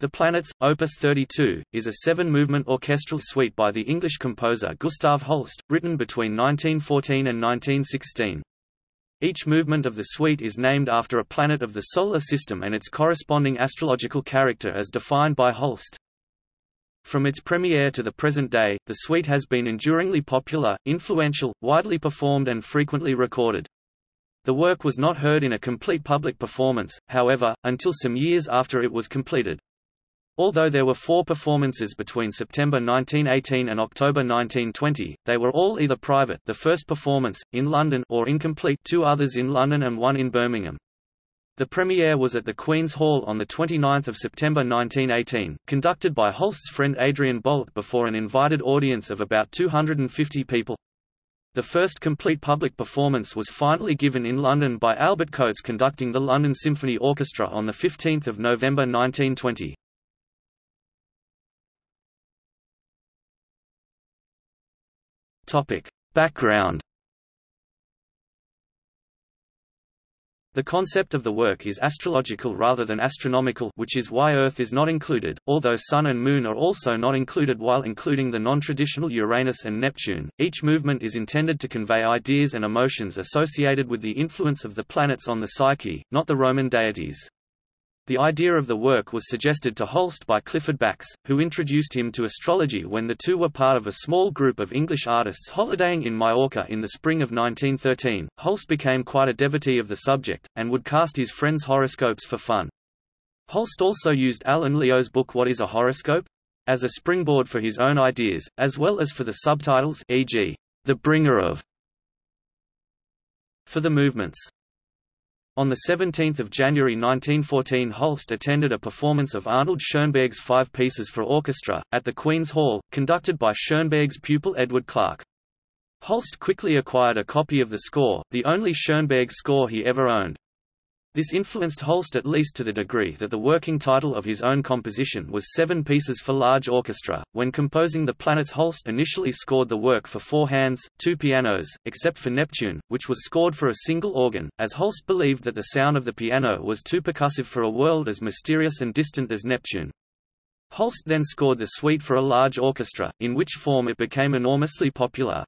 The Planets, Opus 32, is a seven-movement orchestral suite by the English composer Gustav Holst, written between 1914 and 1916. Each movement of the suite is named after a planet of the Solar System and its corresponding astrological character as defined by Holst. From its premiere to the present day, the suite has been enduringly popular, influential, widely performed and frequently recorded. The work was not heard in a complete public performance, however, until some years after it was completed. Although there were four performances between September 1918 and October 1920, they were all either private, the first performance in London, or incomplete, two others in London and one in Birmingham. The premiere was at the Queen's Hall on the 29th of September 1918, conducted by Holst's friend Adrian Boult before an invited audience of about 250 people. The first complete public performance was finally given in London by Albert Coates conducting the London Symphony Orchestra on the 15th of November 1920. Topic: Background. The concept of the work is astrological rather than astronomical, which is why Earth is not included, although Sun and Moon are also not included while including the non-traditional Uranus and Neptune. Each movement is intended to convey ideas and emotions associated with the influence of the planets on the psyche, not the Roman deities. The idea of the work was suggested to Holst by Clifford Bax, who introduced him to astrology when the two were part of a small group of English artists holidaying in Majorca in the spring of 1913. Holst became quite a devotee of the subject, and would cast his friends' horoscopes for fun. Holst also used Alan Leo's book What is a Horoscope? As a springboard for his own ideas, as well as for the subtitles, e.g., The Bringer of, for the movements. On 17 January 1914, Holst attended a performance of Arnold Schoenberg's Five Pieces for Orchestra, at the Queen's Hall, conducted by Schoenberg's pupil Edward Clark. Holst quickly acquired a copy of the score, the only Schoenberg score he ever owned. This influenced Holst at least to the degree that the working title of his own composition was Seven Pieces for Large Orchestra. When composing The Planets, Holst initially scored the work for four hands, two pianos, except for Neptune, which was scored for a single organ, as Holst believed that the sound of the piano was too percussive for a world as mysterious and distant as Neptune. Holst then scored the suite for a large orchestra, in which form it became enormously popular.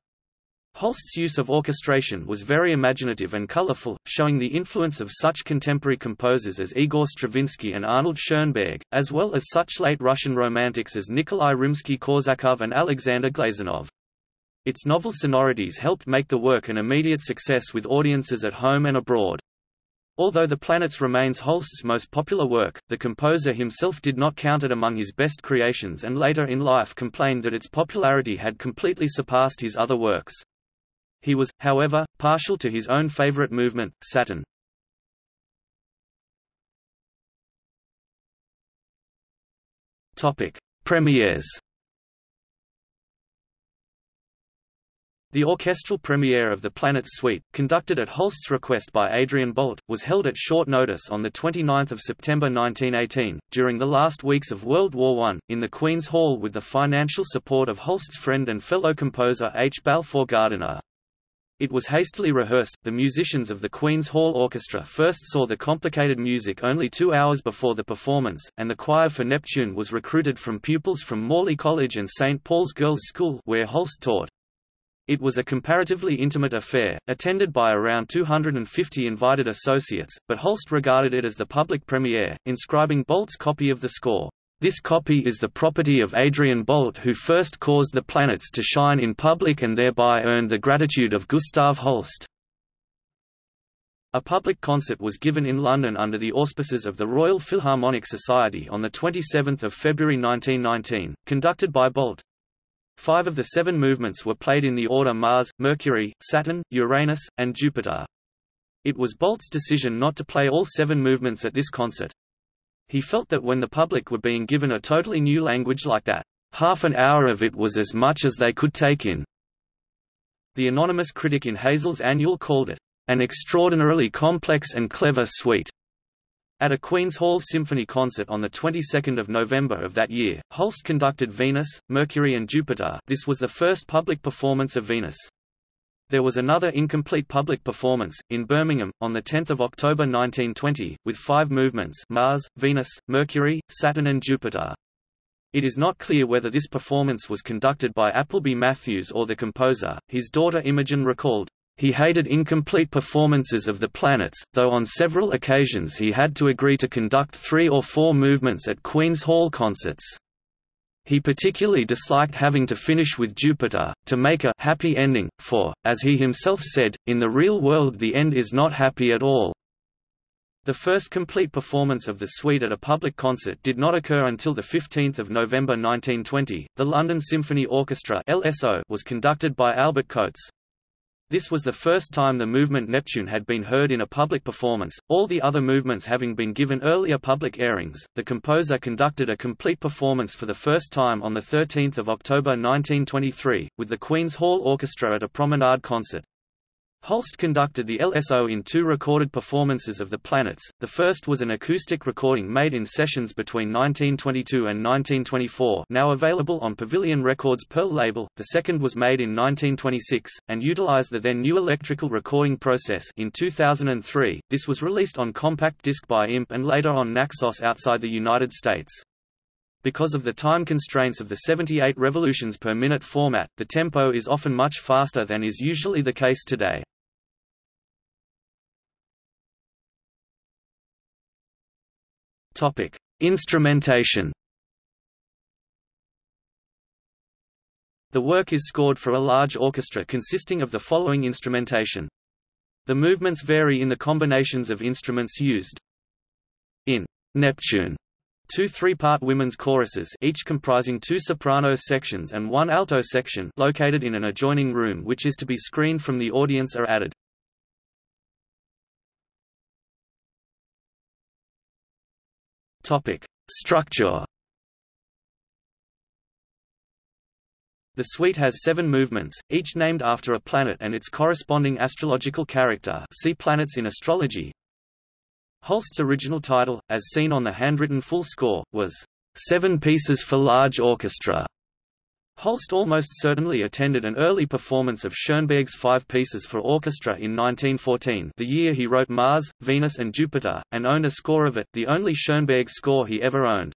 Holst's use of orchestration was very imaginative and colorful, showing the influence of such contemporary composers as Igor Stravinsky and Arnold Schoenberg, as well as such late Russian romantics as Nikolai Rimsky-Korsakov and Alexander Glazunov. Its novel sonorities helped make the work an immediate success with audiences at home and abroad. Although The Planets remains Holst's most popular work, the composer himself did not count it among his best creations and later in life complained that its popularity had completely surpassed his other works. He was, however, partial to his own favorite movement, Saturn. Topic: Premieres. The orchestral premiere of The Planets Suite, conducted at Holst's request by Adrian Boult, was held at short notice on the 29th of September 1918, during the last weeks of World War I, in the Queen's Hall with the financial support of Holst's friend and fellow composer H. Balfour Gardiner. It was hastily rehearsed. The musicians of the Queen's Hall Orchestra first saw the complicated music only 2 hours before the performance, and the choir for Neptune was recruited from pupils from Morley College and St. Paul's Girls' School, where Holst taught. It was a comparatively intimate affair, attended by around 250 invited associates, but Holst regarded it as the public premiere, inscribing Boult's copy of the score, "This copy is the property of Adrian Boult, who first caused the planets to shine in public and thereby earned the gratitude of Gustav Holst." A public concert was given in London under the auspices of the Royal Philharmonic Society on 27 February 1919, conducted by Boult. Five of the seven movements were played in the order Mars, Mercury, Saturn, Uranus, and Jupiter. It was Boult's decision not to play all seven movements at this concert. He felt that when the public were being given a totally new language like that, half an hour of it was as much as they could take in. The anonymous critic in Hazel's Annual called it, "an extraordinarily complex and clever suite." At a Queen's Hall Symphony concert on the 22nd of November of that year, Holst conducted Venus, Mercury and Jupiter. This was the first public performance of Venus. There was another incomplete public performance, in Birmingham, on 10 October 1920, with five movements: Mars, Venus, Mercury, Saturn and Jupiter. It is not clear whether this performance was conducted by Appleby Matthews or the composer. His daughter Imogen recalled, "He hated incomplete performances of the planets, though on several occasions he had to agree to conduct 3 or 4 movements at Queen's Hall concerts. He particularly disliked having to finish with Jupiter, to make a happy ending, for, as he himself said, in the real world the end is not happy at all." The first complete performance of the suite at a public concert did not occur until 15 November 1920. The London Symphony Orchestra (LSO) was conducted by Albert Coates. This was the first time the movement Neptune had been heard in a public performance, all the other movements having been given earlier public airings. The composer conducted a complete performance for the first time on 13 October 1923, with the Queen's Hall Orchestra at a promenade concert. Holst conducted the LSO in 2 recorded performances of the planets. The first was an acoustic recording made in sessions between 1922 and 1924, now available on Pavilion Records Pearl label. The second was made in 1926 and utilized the then new electrical recording process. In 2003, this was released on compact disc by IMP and later on Naxos outside the United States. Because of the time constraints of the 78 revolutions per minute format, the tempo is often much faster than is usually the case today. Topic: Instrumentation. The work is scored for a large orchestra consisting of the following instrumentation. The movements vary in the combinations of instruments used. In Neptune, 2 3-part women's choruses, each comprising 2 soprano sections and 1 alto section, located in an adjoining room which is to be screened from the audience, are added. Topic: Structure. The suite has 7 movements, each named after a planet and its corresponding astrological character. See planets in astrology. Holst's original title, as seen on the handwritten full score, was "Seven Pieces for Large Orchestra." Holst almost certainly attended an early performance of Schoenberg's 5 Pieces for Orchestra in 1914, the year he wrote Mars, Venus and Jupiter, and owned a score of it, the only Schoenberg score he ever owned.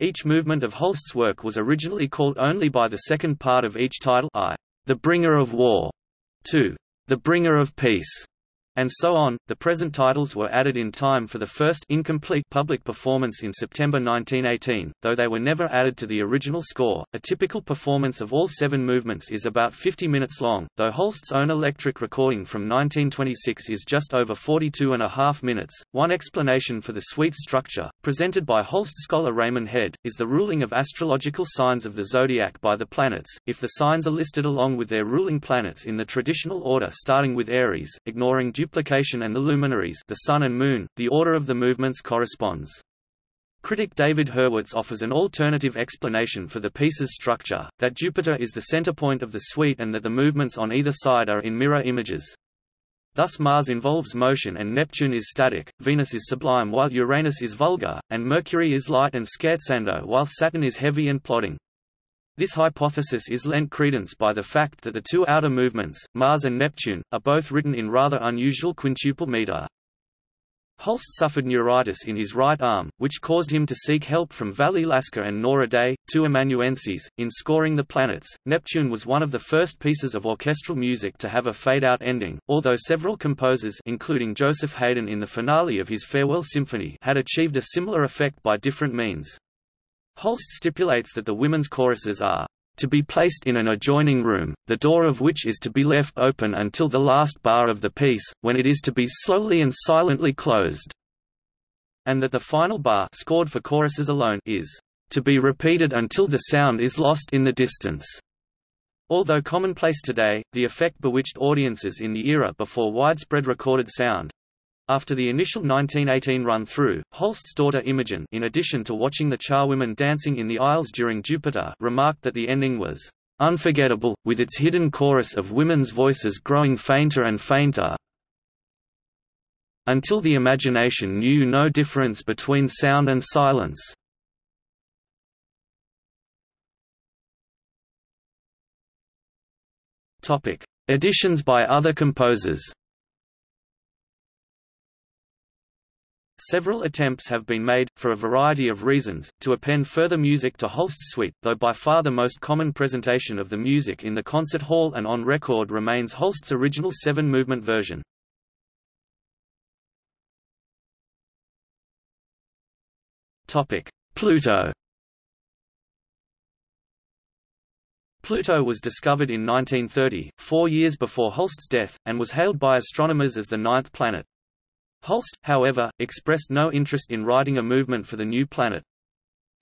Each movement of Holst's work was originally called only by the second part of each title, I, "The Bringer of War," II, "The Bringer of Peace," and so on. The present titles were added in time for the first incomplete public performance in September 1918, though they were never added to the original score. A typical performance of all 7 movements is about 50 minutes long, though Holst's own electric recording from 1926 is just over 42.5 minutes. One explanation for the suite's structure, presented by Holst scholar Raymond Head, is the ruling of astrological signs of the zodiac by the planets. If the signs are listed along with their ruling planets in the traditional order starting with Aries, ignoring duplication and the luminaries, the Sun and Moon, the order of the movements corresponds. Critic David Hurwitz offers an alternative explanation for the piece's structure, that Jupiter is the centerpoint of the suite and that the movements on either side are in mirror images. Thus Mars involves motion and Neptune is static, Venus is sublime while Uranus is vulgar, and Mercury is light and scherzando while Saturn is heavy and plodding. This hypothesis is lent credence by the fact that the 2 outer movements, Mars and Neptune, are both written in rather unusual quintuple meter. Holst suffered neuritis in his right arm, which caused him to seek help from Vally Lasker and Nora Day, 2 amanuenses, in scoring the planets. Neptune was one of the first pieces of orchestral music to have a fade-out ending, although several composers, including Joseph Haydn in the finale of his Farewell Symphony, had achieved a similar effect by different means. Holst stipulates that the women's choruses are to be placed in an adjoining room, the door of which is to be left open until the last bar of the piece, when it is to be slowly and silently closed, and that the final bar, scored for choruses alone, is to be repeated until the sound is lost in the distance. Although commonplace today, the effect bewitched audiences in the era before widespread recorded sound. After the initial 1918 run-through, Holst's daughter Imogen, in addition to watching the charwomen dancing in the aisles during Jupiter, remarked that the ending was unforgettable, with its hidden chorus of women's voices growing fainter and fainter, until the imagination knew no difference between sound and silence. Topic: Editions by other composers. Several attempts have been made, for a variety of reasons, to append further music to Holst's suite, though by far the most common presentation of the music in the concert hall and on record remains Holst's original seven-movement version. Pluto. Pluto was discovered in 1930, 4 years before Holst's death, and was hailed by astronomers as the ninth planet. Holst, however, expressed no interest in writing a movement for the new planet.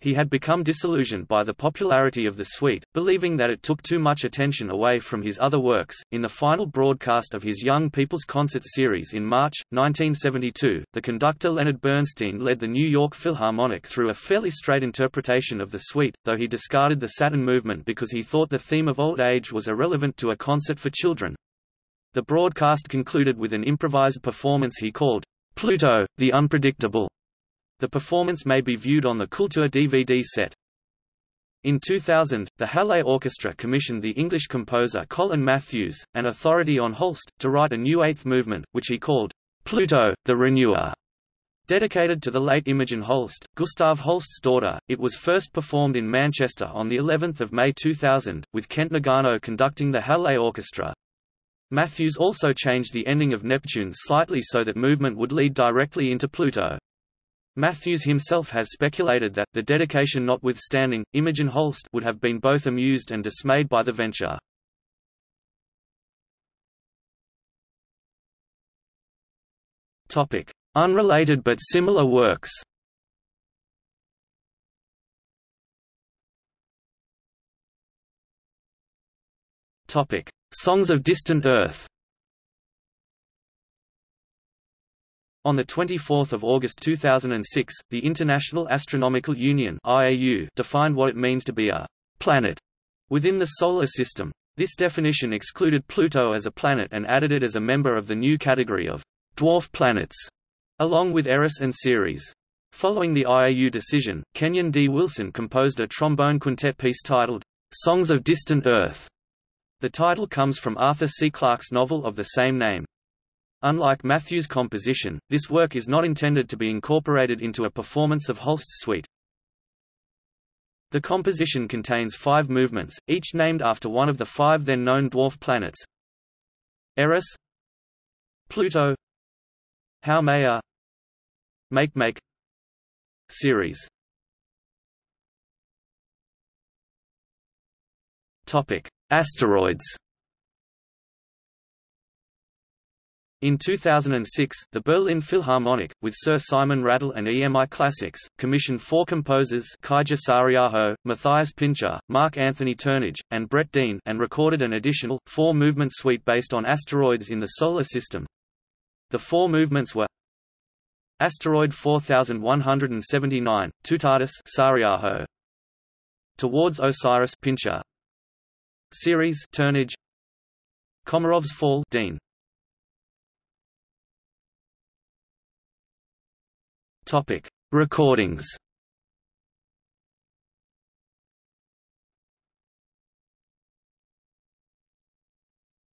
He had become disillusioned by the popularity of the suite, believing that it took too much attention away from his other works. In the final broadcast of his Young People's Concert series in March 1972, the conductor Leonard Bernstein led the New York Philharmonic through a fairly straight interpretation of the suite, though he discarded the Saturn movement because he thought the theme of old age was irrelevant to a concert for children. The broadcast concluded with an improvised performance he called Pluto, the Unpredictable. The performance may be viewed on the Kultur DVD set. In 2000, the Hallé Orchestra commissioned the English composer Colin Matthews, an authority on Holst, to write a new eighth movement, which he called Pluto, the Renewer. Dedicated to the late Imogen Holst, Gustav Holst's daughter, it was first performed in Manchester on the 11th of May 2000, with Kent Nagano conducting the Hallé Orchestra. Matthews also changed the ending of Neptune slightly so that movement would lead directly into Pluto. Matthews himself has speculated that, the dedication notwithstanding, Imogen Holst would have been both amused and dismayed by the venture. Unrelated but similar works. Songs of Distant Earth. On 24 August 2006, the International Astronomical Union (IAU) defined what it means to be a «planet» within the Solar System. This definition excluded Pluto as a planet and added it as a member of the new category of «dwarf planets», along with Eris and Ceres. Following the IAU decision, Kenyon D. Wilson composed a trombone quintet piece titled «Songs of Distant Earth». The title comes from Arthur C. Clarke's novel of the same name. Unlike Matthews' composition, this work is not intended to be incorporated into a performance of Holst's suite. The composition contains 5 movements, each named after one of the 5 then-known dwarf planets: Eris, Pluto, Haumea, Makemake, Ceres. Asteroids. In 2006, the Berlin Philharmonic, with Sir Simon Rattle and EMI Classics, commissioned 4 composers Kaija Saariaho, Matthias Pinscher, Mark Anthony Turnage, and Brett Dean, and recorded an additional, 4-movement suite based on asteroids in the Solar System. The 4 movements were Asteroid 4179, Tutatis Saariaho, Towards Osiris Pinscher, Ceres Turnage, Komarov's Fall Dean. Topic: Recordings.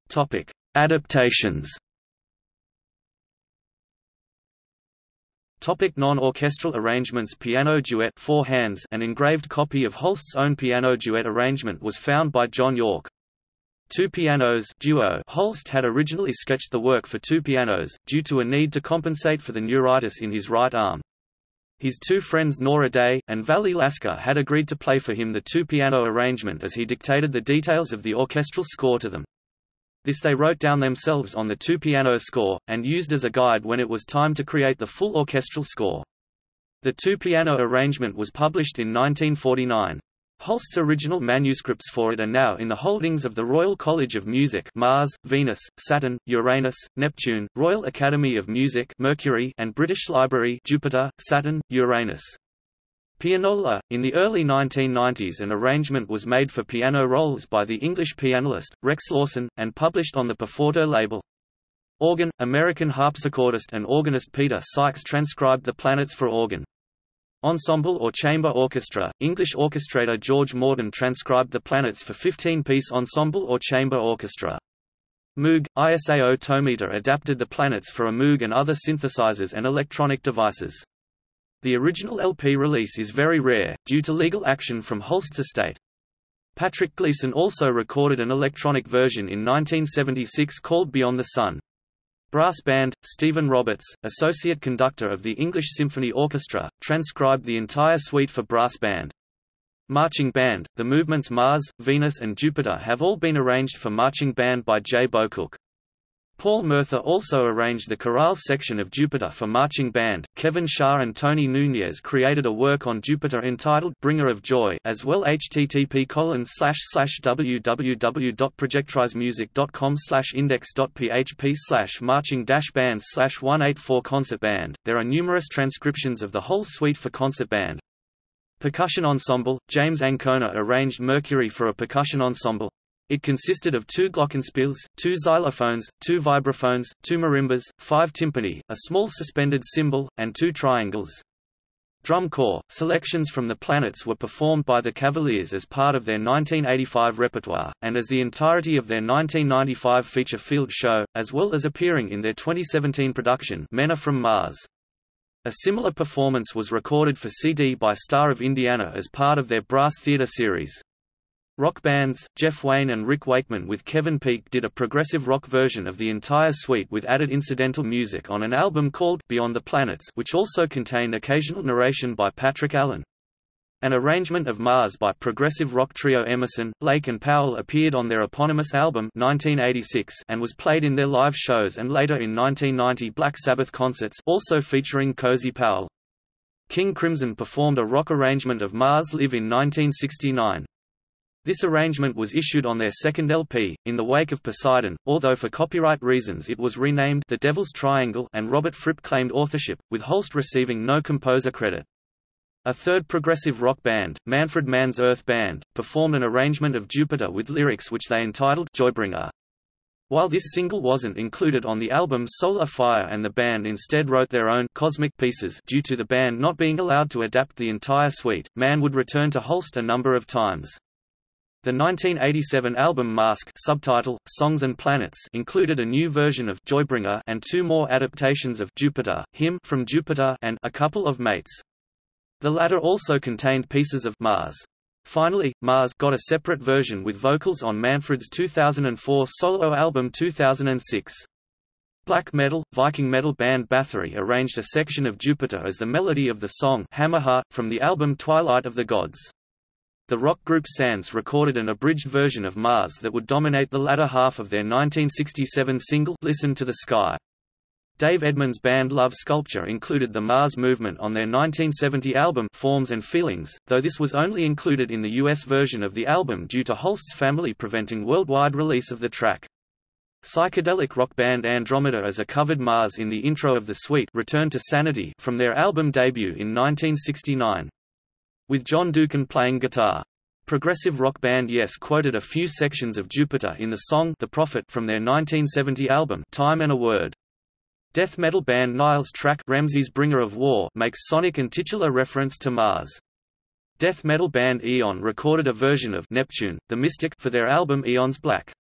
Topic: Adaptations. Topic: Non-orchestral arrangements. Piano duet, 4 hands. An engraved copy of Holst's own piano duet arrangement was found by John York. 2 pianos duo. Holst had originally sketched the work for 2 pianos, due to a need to compensate for the neuritis in his right arm. His 2 friends Nora Day and Vally Lasker had agreed to play for him the 2-piano arrangement as he dictated the details of the orchestral score to them. This they wrote down themselves on the 2-piano score, and used as a guide when it was time to create the full orchestral score. The 2-piano arrangement was published in 1949. Holst's original manuscripts for it are now in the holdings of the Royal College of Music Mars, Venus, Saturn, Uranus, Neptune, Royal Academy of Music Mercury, and British Library Jupiter, Saturn, Uranus. Pianola. In the early 1990s an arrangement was made for piano rolls by the English pianist, Rex Lawson, and published on the Perforto label. Organ. American harpsichordist and organist Peter Sykes transcribed the planets for organ. Ensemble or chamber orchestra. English orchestrator George Morton transcribed the planets for 15-piece ensemble or chamber orchestra. Moog, ISAO Tomita adapted the planets for a Moog and other synthesizers and electronic devices. The original LP release is very rare, due to legal action from Holst's estate. Patrick Gleason also recorded an electronic version in 1976 called Beyond the Sun. Brass band, Stephen Roberts, associate conductor of the English Symphony Orchestra, transcribed the entire suite for brass band. Marching band, the movements Mars, Venus and Jupiter have all been arranged for marching band by J. Bocook. Paul Murtha also arranged the chorale section of Jupiter for marching band. Kevin Shah and Tony Nunez created a work on Jupiter entitled Bringer of Joy as well. http://www.projectilemusic.com/index.php/marching-band/184concert band. There are numerous transcriptions of the whole suite for concert band. Percussion ensemble, James Ancona arranged Mercury for a percussion ensemble. It consisted of 2 glockenspiels, 2 xylophones, 2 vibraphones, 2 marimbas, 5 timpani, a small suspended cymbal, and 2 triangles. Drum corps, selections from the planets were performed by the Cavaliers as part of their 1985 repertoire, and as the entirety of their 1995 feature field show, as well as appearing in their 2017 production Men Are From Mars. A similar performance was recorded for CD by Star of Indiana as part of their Brass Theater series. Rock bands, Jeff Wayne and Rick Wakeman with Kevin Peake did a progressive rock version of the entire suite with added incidental music on an album called Beyond the Planets, which also contained occasional narration by Patrick Allen. An arrangement of Mars by progressive rock trio Emerson, Lake and Powell appeared on their eponymous album 1986 and was played in their live shows and later in 1990 Black Sabbath concerts also featuring Cozy Powell. King Crimson performed a rock arrangement of Mars Live in 1969. This arrangement was issued on their second LP, In the Wake of Poseidon, although for copyright reasons it was renamed The Devil's Triangle and Robert Fripp claimed authorship, with Holst receiving no composer credit. A third progressive rock band, Manfred Mann's Earth Band, performed an arrangement of Jupiter with lyrics which they entitled Joybringer. While this single wasn't included on the album Solar Fire and the band instead wrote their own cosmic pieces due to the band not being allowed to adapt the entire suite, Mann would return to Holst a number of times. The 1987 album Mask subtitle, Songs and Planets included a new version of Joybringer and 2 more adaptations of Jupiter, Hymn from Jupiter and A Couple of Mates. The latter also contained pieces of Mars. Finally, Mars got a separate version with vocals on Manfred's 2004 solo album 2006. Black metal, Viking metal band Bathory arranged a section of Jupiter as the melody of the song Hammerheart from the album Twilight of the Gods. The rock group Sands recorded an abridged version of Mars that would dominate the latter half of their 1967 single Listen to the Sky. Dave Edmunds' band Love Sculpture included the Mars movement on their 1970 album Forms and Feelings, though this was only included in the US version of the album due to Holst's family preventing worldwide release of the track. Psychedelic rock band Andromeda as a covered Mars in the intro of the suite Return to Sanity from their album debut in 1969. With John Deacon playing guitar. Progressive rock band Yes quoted a few sections of Jupiter in the song The Prophet from their 1970 album Time and a Word. Death metal band Niall's track Ramsey's Bringer of War makes sonic and titular reference to Mars. Death metal band Eon recorded a version of Neptune, the Mystic for their album Eon's Black.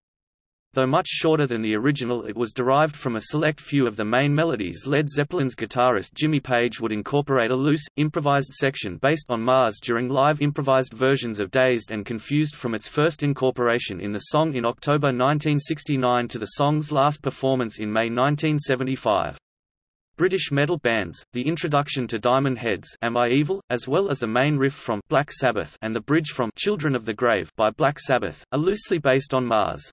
Though much shorter than the original, it was derived from a select few of the main melodies. Led Zeppelin's guitarist Jimmy Page would incorporate a loose, improvised section based on Mars during live improvised versions of Dazed and Confused from its first incorporation in the song in October 1969 to the song's last performance in May 1975. British metal bands, the introduction to Diamond Head's Am I Evil, as well as the main riff from Black Sabbath and the bridge from Children of the Grave by Black Sabbath, are loosely based on Mars.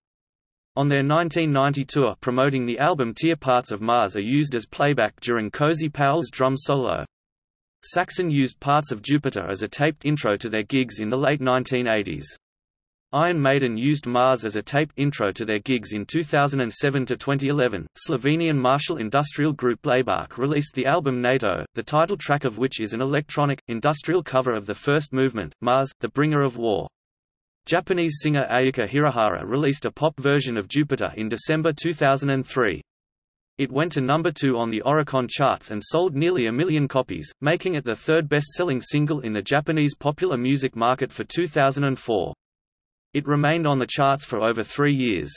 On their 1990 tour promoting the album Tear parts of Mars are used as playback during Cozy Powell's drum solo. Saxon used parts of Jupiter as a taped intro to their gigs in the late 1980s. Iron Maiden used Mars as a taped intro to their gigs in 2007 to 2011. Slovenian martial industrial group Laibach released the album NATO, the title track of which is an electronic, industrial cover of the first movement, Mars, the Bringer of War. Japanese singer Ayaka Hirahara released a pop version of Jupiter in December 2003. It went to number 2 on the Oricon charts and sold nearly 1 million copies, making it the third best-selling single in the Japanese popular music market for 2004. It remained on the charts for over 3 years.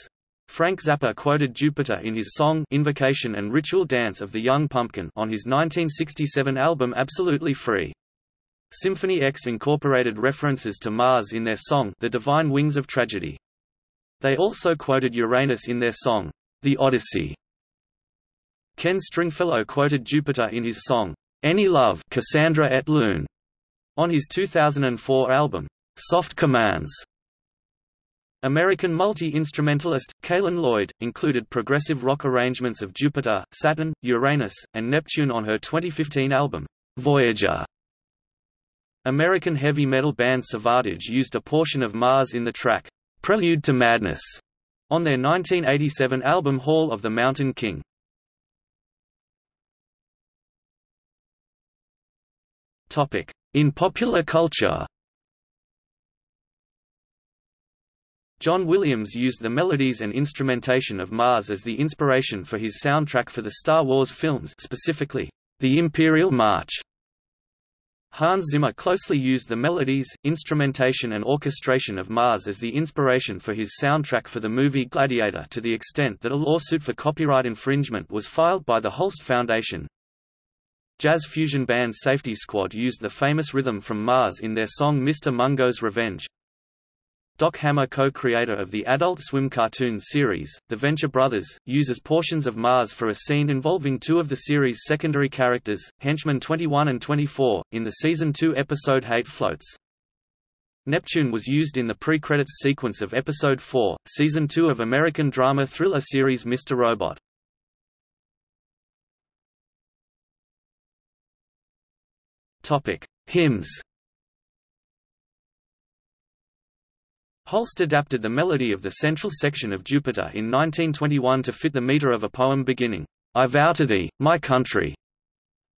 Frank Zappa quoted Jupiter in his song Invocation and Ritual Dance of the Young Pumpkin on his 1967 album Absolutely Free. Symphony X incorporated references to Mars in their song The Divine Wings of Tragedy. They also quoted Uranus in their song The Odyssey. Ken Stringfellow quoted Jupiter in his song Any Love, Cassandra et Lune on his 2004 album Soft Commands. American multi-instrumentalist, Kaylin Lloyd, included progressive rock arrangements of Jupiter, Saturn, Uranus, and Neptune on her 2015 album, Voyager. American heavy metal band Savardij used a portion of Mars in the track, Prelude to Madness, on their 1987 album Hall of the Mountain King. In popular culture, John Williams used the melodies and instrumentation of Mars as the inspiration for his soundtrack for the Star Wars films, specifically, The Imperial March. Hans Zimmer closely used the melodies, instrumentation and orchestration of Mars as the inspiration for his soundtrack for the movie Gladiator to the extent that a lawsuit for copyright infringement was filed by the Holst Foundation. Jazz fusion band Safety Squad used the famous rhythm from Mars in their song Mr. Mungo's Revenge. Doc Hammer, co-creator of the Adult Swim cartoon series, The Venture Brothers, uses portions of Mars for a scene involving two of the series' secondary characters, Henchmen 21 and 24, in the Season 2 episode Hate Floats. Neptune was used in the pre-credits sequence of Episode 4, Season 2 of American drama thriller series Mr. Robot. Hymns. Holst adapted the melody of the central section of Jupiter in 1921 to fit the meter of a poem beginning, I vow to thee, my country.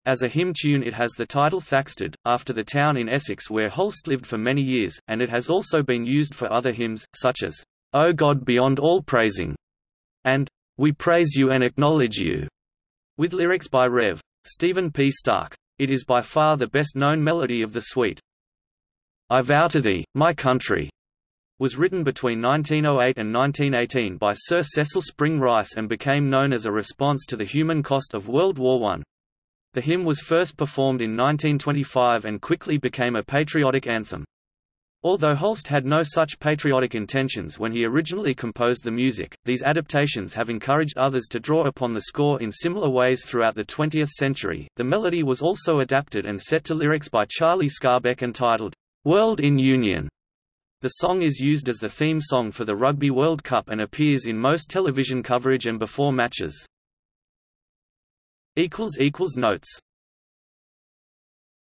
As a hymn tune it has the title Thaxted, after the town in Essex where Holst lived for many years, and it has also been used for other hymns, such as, O God beyond all praising, and We praise you and acknowledge you, with lyrics by Rev. Stephen P. Stark. It is by far the best-known melody of the suite. I vow to thee, my country, was written between 1908 and 1918 by Sir Cecil Spring Rice and became known as a response to the human cost of World War I. The hymn was first performed in 1925 and quickly became a patriotic anthem. Although Holst had no such patriotic intentions when he originally composed the music, these adaptations have encouraged others to draw upon the score in similar ways throughout the 20th century. The melody was also adapted and set to lyrics by Charlie Scarbeck entitled, World in Union. The song is used as the theme song for the Rugby World Cup and appears in most television coverage and before matches. Notes